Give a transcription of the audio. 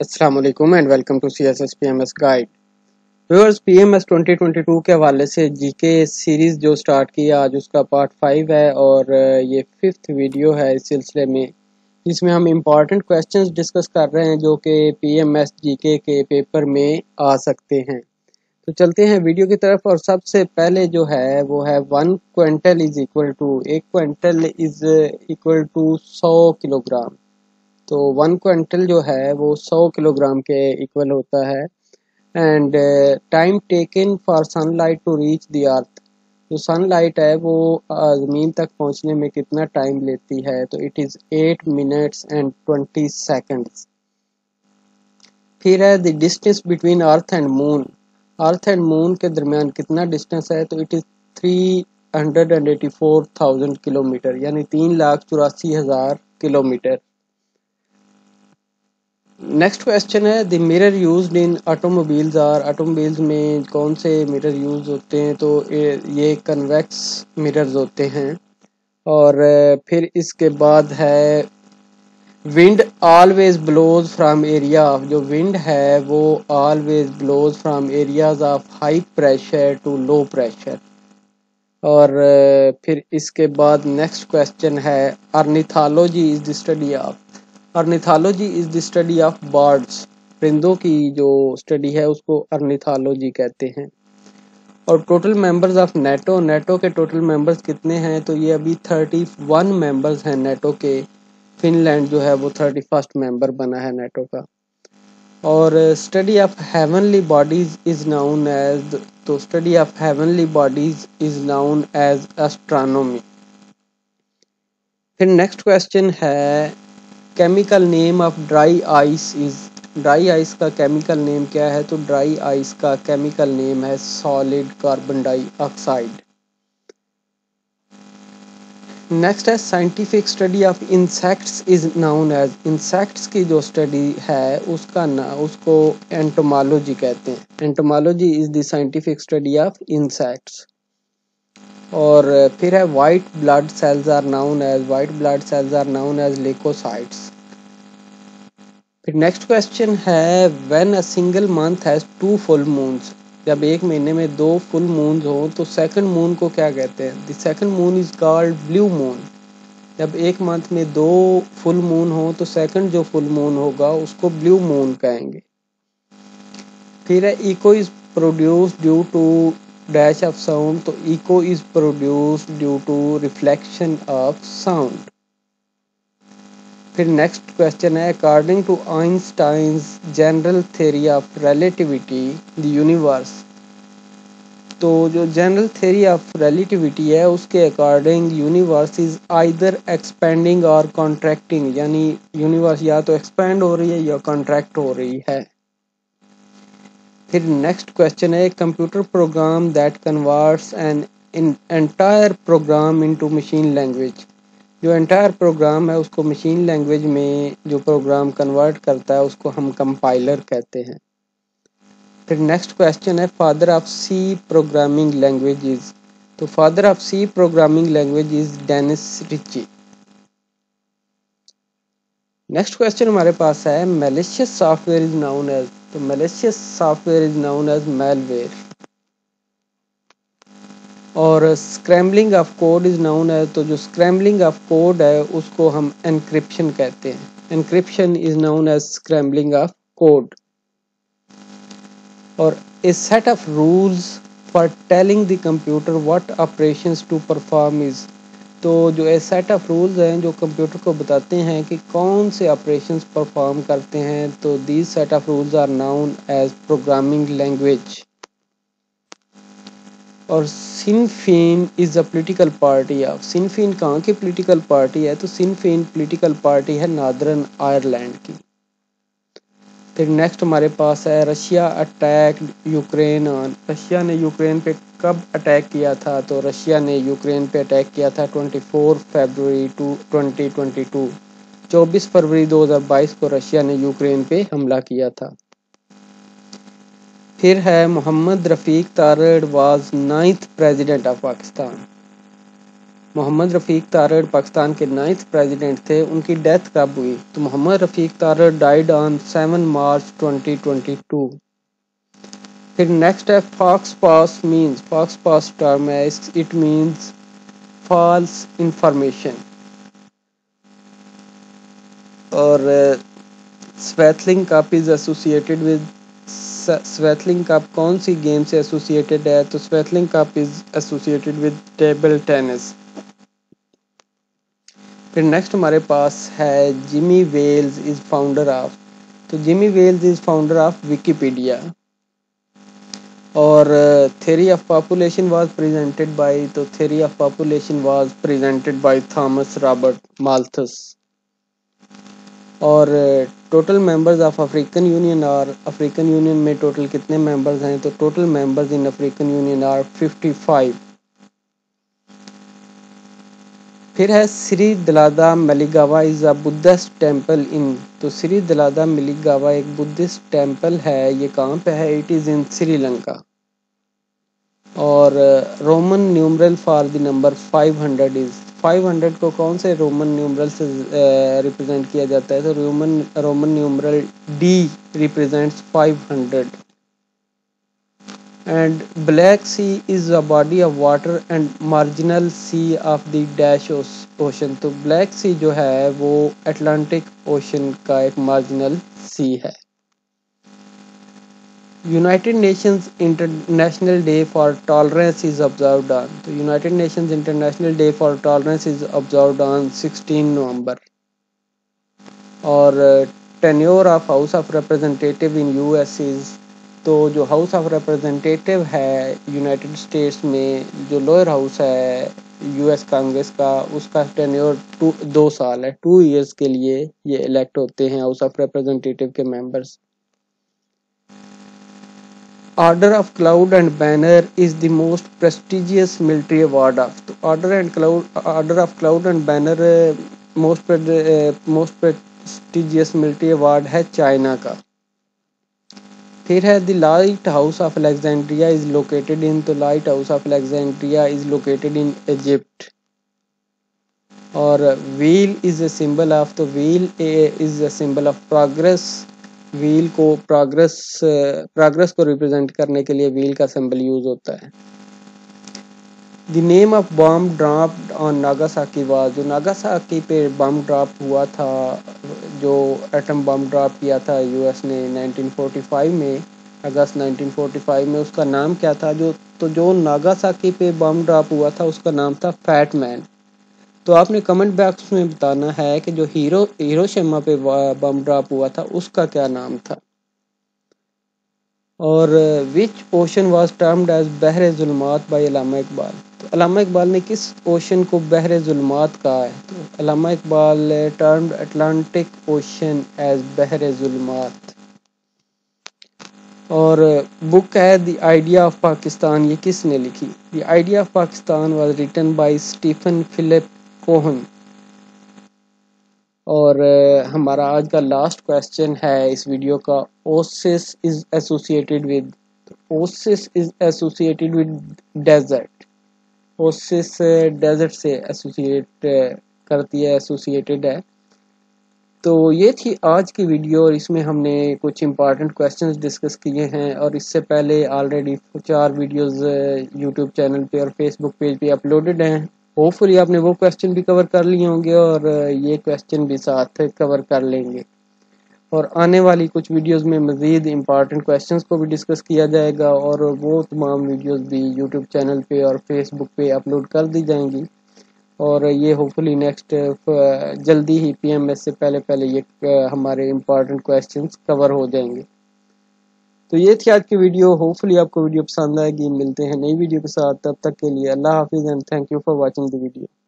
अस्सलामुअलैकुम and welcome to CSS PMS guide. Viewers, PMS 2022 के हवाले से जीके सीरीज़ जो स्टार्ट की, आज उसका पार्ट 5 है और ये 5th वीडियो है इस सिलसिले में, जिसमें हम इम्पॉर्टेंट क्वेश्चंस डिस्कस कर रहे हैं जो कि पीएमएस जीके के पेपर में आ सकते हैं। तो चलते हैं वीडियो की तरफ। और सबसे पहले जो है वो है 1 quintal is equal to 100 kilogram. तो 1 क्विंटल जो है वो 100 किलोग्राम के इक्वल होता है। And time taken for sunlight to reach the earth, जो सनलाइट है वो ज़मीन तक पहुंचने में कितना टाइम लेती है, तो it is 8 minutes and 20 seconds. फिर है the distance between earth and moon, earth and moon के दरमियान कितना डिस्टेंस है, तो इट इज़ 384,000 किलोमीटर, यानी 3,84,000 किलोमीटर। नेक्स्ट क्वेश्चन है the mirror used in automobiles are, automobiles में कौन से मिरर यूज़ होते हैं, तो ये कन्वेक्स मिरर्स होते हैं। और फिर इसके बाद है wind always blows from area, जो विंड है वो always blows from areas of high pressure to low pressure. और फिर इसके बाद नेक्स्ट क्वेश्चन है ornithology is the study of, ornithology is the study of birds, परिंदों की जो स्टडी है उसको अर्निथोलॉजी कहते हैं। और total members of NATO, NATO के टोटल मेंबर्स कितने हैं, तो ये अभी 31 मेंबर्स हैं नेटो के। फिनलैंड जो है वो 31st मेंबर बना है नेटो का। और study of heavenly bodies is known as, तो study of heavenly bodies is known as astronomy. फिर नेक्स्ट क्वेश्चन है chemical name of dry ice is, dry ice का केमिकल नेम क्या है, तो ड्राई आइस का केमिकल नेम है solid carbon dioxide. Next है scientific study of insects is known as, insects की जो स्टडी है उसका उसको एंटोमोलॉजी कहते हैं, entomology is the scientific study of insects. और फिर है white blood cells are known as, white blood cells are known as leucocytes. फिर नेक्स्ट क्वेश्चन है when a single month has 2 full moons, जब एक महीने में 2 फुल मून्स हो तो सेकंड मून को क्या कहते हैं, the second moon is called blue moon. जब एक मंथ में 2 फुल मून हो तो सेकंड जो फुल मून होगा उसको ब्लू मून कहेंगे। फिर है echo is produced due to dash of sound, तो echo is produced due to reflection of sound. फिर नेक्स्ट क्वेश्चन है according to Einstein's general theory of relativity the universe, तो जो जनरल थ्योरी ऑफ रिलेटिविटी है उसके according universe is either expanding और contracting, यानी universe या तो एक्सपेंड हो रही है या कॉन्ट्रैक्ट हो रही है। फिर नेक्स्ट क्वेश्चन है computer program that converts an entire program into machine language, जो एंटायर प्रोग्राम है उसको मशीन लैंग्वेज में जो प्रोग्राम कन्वर्ट करता है उसको हम कंपाइलर कहते हैं। फिर नेक्स्ट क्वेश्चन है father of C programming languages, तो father of C programming language is Dennis Ritchie. Next question हमारे पास है malicious software is known as, तो malicious software is known as malware. और scrambling of code is known as, तो जो scrambling of code है उसको हम एनक्रिप्शन कहते हैं, encryption is known as scrambling of code. और a set of rules for telling the computer what operations to perform is, तो जो ए सेट ऑफ रूल्स हैं जो कंप्यूटर को बताते हैं कि कौन से ऑपरेशंस परफॉर्म करते हैं, तो these set of rules are known as programming language. और Sinn Fein is a political party of, Sinn Fein कहाँ की पॉलिटिकल पार्टी है, तो सिन फेन पॉलिटिकल पार्टी है नॉर्दर्न आयरलैंड की। फिर नेक्स्ट हमारे पास है Russia attacked Ukraine on, Russia ने यूक्रेन पे कब अटैक किया था, तो रशिया ने यूक्रेन पे अटैक किया था 24 फरवरी 2022, 24 फरवरी 2022 को रशिया ने यूक्रेन पे हमला किया था। फिर है Mohammad Rafiq Tarar was 9th president of Pakistan, Mohammad Rafiq Tarar Pakistan के 9th प्रेसिडेंट थे, उनकी डेथ कब हुई? तो Mohammad Rafiq Tarar died on 7 March 2022। फिर नेक्स्ट है faux pas means, faux pas term है, इट मीन्स फॉल्स इंफॉर्मेशन। और Swaythling cup is associated with, Swaythling cup कौन सी गेम से एसोसिएटेड है? तो Swaythling cup is associated with table tennis. फिर नेक्स्ट हमारे पास है Jimmy Wales is founder of, तो Jimmy Wales is founder of Wikipedia. और theory of population was presented by, तो theory of population was presented by Thomas Robert Malthus. और total members of African Union are, African Union में total कितने members हैं? तो total members in African Union are 55। फिर है Sri Dalada Maligawa is a Buddhist temple in, तो श्री दलादा मलिगावा एक बुद्धिस्ट टेम्पल है, ये कहाँ पे है? It is in Sri Lanka. और Roman numeral for the number 500 is, 500 को कौन से रोमन न्यूमरल से रिप्रेजेंट किया जाता है? तो Roman numeral D represents 500। And Black Sea is a body of water and marginal sea of the dash ocean. तो Black Sea जो है वो Atlantic Ocean का एक marginal sea है। United Nations International Day for Tolerance is observed on, तो United Nations International Day for Tolerance is observed on 16 November। और tenure of House of Representative in US is, तो जो house of representative है United States में, जो lower house है US Congress का, उसका टेन्योर 2 साल है, 2 इयर्स के लिए ये इलेक्ट होते हैं हाउस ऑफ रिप्रेजेंटेटिव के members. Order of cloud and banner is the most prestigious military award of, तो order of cloud and banner most prestigious military award है चाइना का। फिर है the lighthouse of Alexandria is located in, तो lighthouse of Alexandria is located in Egypt. और wheel is a symbol of, तो wheel is a symbol of progress, wheel को progress को represent करने के लिए व्हील का symbol use होता है। The name of bomb dropped on Nagasaki was, जो नागासाकी पे बम ड्रॉप हुआ था, जो एटम बम ड्रॉप किया था यूएस ने 1945 में, अगस्त 1945 में, उसका नाम क्या था? जो तो जो नागासाकी पे बम ड्रॉप हुआ था उसका नाम था फैट मैन। तो आपने कमेंट बॉक्स में बताना है कि जो हिरोशिमा पे बम ड्रॉप हुआ था उसका क्या नाम था। और which ocean was termed as बहरे जुल्मात बाय अल्लामा इकबाल, तो अल्लामा इकबाल ने किस ओशन को बहरे जुल्मात कहा है? तो Allama Iqbal termed Atlantic ocean as बहरे जुल्मात। और बुक है द आइडिया ऑफ पाकिस्तान, ये किसने लिखी? The idea of Pakistan was written by Stephen Philip Cohen. और हमारा आज का लास्ट क्वेश्चन है इस वीडियो का, oasis is associated with, oasis is associated with desert, oasis desert से एसोसिएट करती है, एसोसिएटेड है। तो ये थी आज की वीडियो और इसमें हमने कुछ इंपॉर्टेंट क्वेश्चंस डिस्कस किए हैं। और इससे पहले ऑलरेडी 4 वीडियोस यूट्यूब चैनल पे और फेसबुक पेज पे अपलोडेड हैं, होपफुली आपने वो क्वेश्चन भी कवर कर लिए होंगे और ये क्वेश्चन भी साथ कवर कर लेंगे। और आने वाली कुछ वीडियोस में मज़ीद इम्पॉर्टेंट क्वेश्चंस को भी डिस्कस किया जाएगा और वो तमाम वीडियोस भी यूट्यूब चैनल पे और फेसबुक पे अपलोड कर दी जाएंगी। और ये होपफुली नेक्स्ट जल्दी ही पीएमएस से पहले ये हमारे इम्पॉर्टेंट क्वेश्चंस कवर हो जाएंगे। तो ये थी आज की वीडियो, होपफुली आपको वीडियो पसंद आएगी। मिलते हैं नई वीडियो के साथ, तब तक के लिए अल्लाह हाफिज़ and thank you for watching the video.